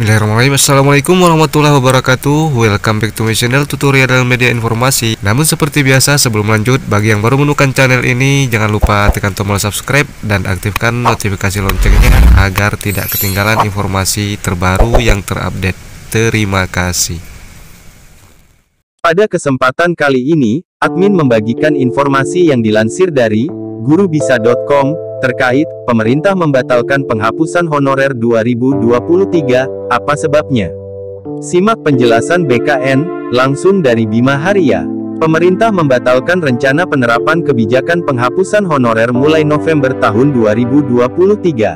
Bismillahirrahmanirrahim. Assalamualaikum warahmatullahi wabarakatuh. Welcome back to my channel tutorial dan media informasi. Namun seperti biasa sebelum lanjut, bagi yang baru menemukan channel ini jangan lupa tekan tombol subscribe dan aktifkan notifikasi loncengnya agar tidak ketinggalan informasi terbaru yang terupdate. Terima kasih. Pada kesempatan kali ini, admin membagikan informasi yang dilansir dari Gurubisa.com terkait pemerintah membatalkan penghapusan honorer 2023, apa sebabnya? Simak penjelasan BKN, langsung dari Bima Haria. Pemerintah membatalkan rencana penerapan kebijakan penghapusan honorer mulai November tahun 2023.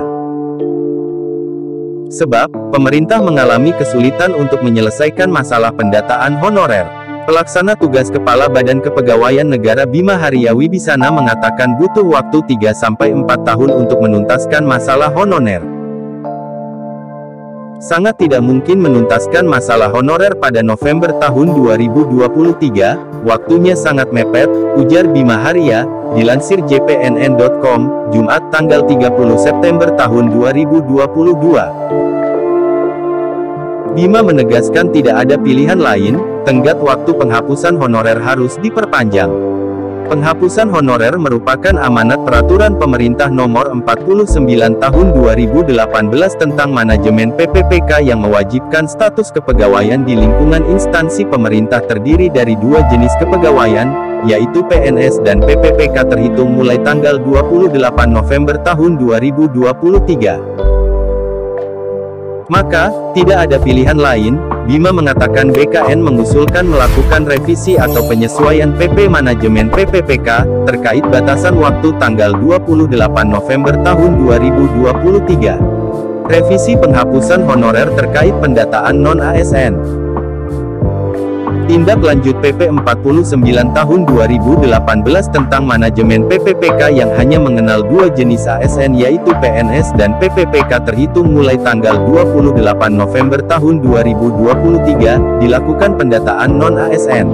Sebab, pemerintah mengalami kesulitan untuk menyelesaikan masalah pendataan honorer. Pelaksana tugas Kepala Badan Kepegawaian Negara Bima Haria Wibisana mengatakan butuh waktu 3-4 tahun untuk menuntaskan masalah honorer. Sangat tidak mungkin menuntaskan masalah honorer pada November tahun 2023, waktunya sangat mepet, ujar Bima Haria, dilansir jpnn.com, Jumat tanggal 30 September tahun 2022. Bima menegaskan tidak ada pilihan lain, tenggat waktu penghapusan honorer harus diperpanjang. Penghapusan honorer merupakan amanat peraturan pemerintah nomor 49 tahun 2018 tentang manajemen PPPK yang mewajibkan status kepegawaian di lingkungan instansi pemerintah terdiri dari dua jenis kepegawaian, yaitu PNS dan PPPK terhitung mulai tanggal 28 November tahun 2023. Maka, tidak ada pilihan lain, Bima mengatakan BKN mengusulkan melakukan revisi atau penyesuaian PP manajemen PPPK, terkait batasan waktu tanggal 28 November tahun 2023. Revisi penghapusan honorer terkait pendataan non-ASN. Tindak lanjut PP 49 tahun 2018 tentang manajemen PPPK yang hanya mengenal dua jenis ASN yaitu PNS dan PPPK terhitung mulai tanggal 28 November tahun 2023, dilakukan pendataan non-ASN.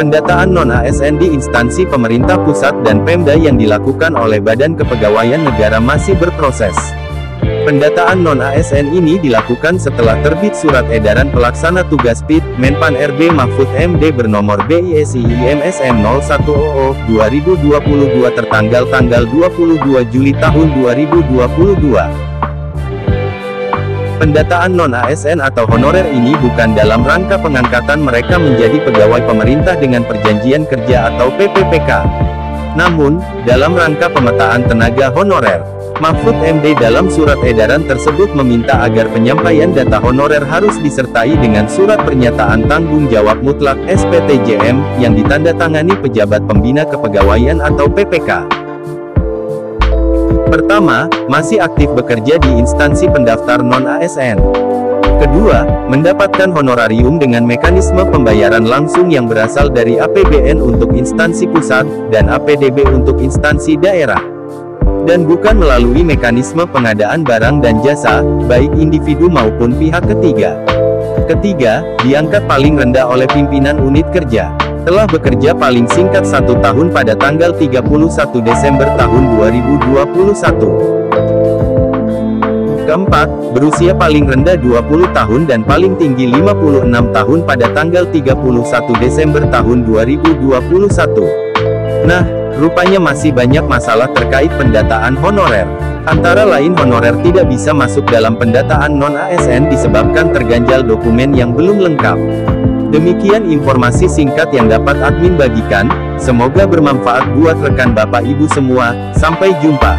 Pendataan non-ASN di instansi pemerintah pusat dan Pemda yang dilakukan oleh Badan Kepegawaian Negara masih berproses. Pendataan non-ASN ini dilakukan setelah terbit surat edaran pelaksana tugas PIT, Menpan RB Mahfud MD bernomor BISIIMSM 01/00/2022 tertanggal tanggal 22 Juli tahun 2022. Pendataan non-ASN atau honorer ini bukan dalam rangka pengangkatan mereka menjadi pegawai pemerintah dengan perjanjian kerja atau PPPK. Namun, dalam rangka pemetaan tenaga honorer. Mahfud MD dalam surat edaran tersebut meminta agar penyampaian data honorer harus disertai dengan surat pernyataan tanggung jawab mutlak SPTJM, yang ditandatangani pejabat pembina kepegawaian atau PPK. Pertama, masih aktif bekerja di instansi pendaftar non-ASN. Kedua, mendapatkan honorarium dengan mekanisme pembayaran langsung yang berasal dari APBN untuk instansi pusat, dan APDB untuk instansi daerah. Dan bukan melalui mekanisme pengadaan barang dan jasa, baik individu maupun pihak ketiga. Ketiga, diangkat paling rendah oleh pimpinan unit kerja. Telah bekerja paling singkat 1 tahun pada tanggal 31 Desember tahun 2021. Keempat, berusia paling rendah 20 tahun dan paling tinggi 56 tahun pada tanggal 31 Desember tahun 2021. Nah, rupanya masih banyak masalah terkait pendataan honorer. Antara lain honorer tidak bisa masuk dalam pendataan non-ASN disebabkan terganjal dokumen yang belum lengkap. Demikian informasi singkat yang dapat admin bagikan, semoga bermanfaat buat rekan Bapak Ibu semua, sampai jumpa.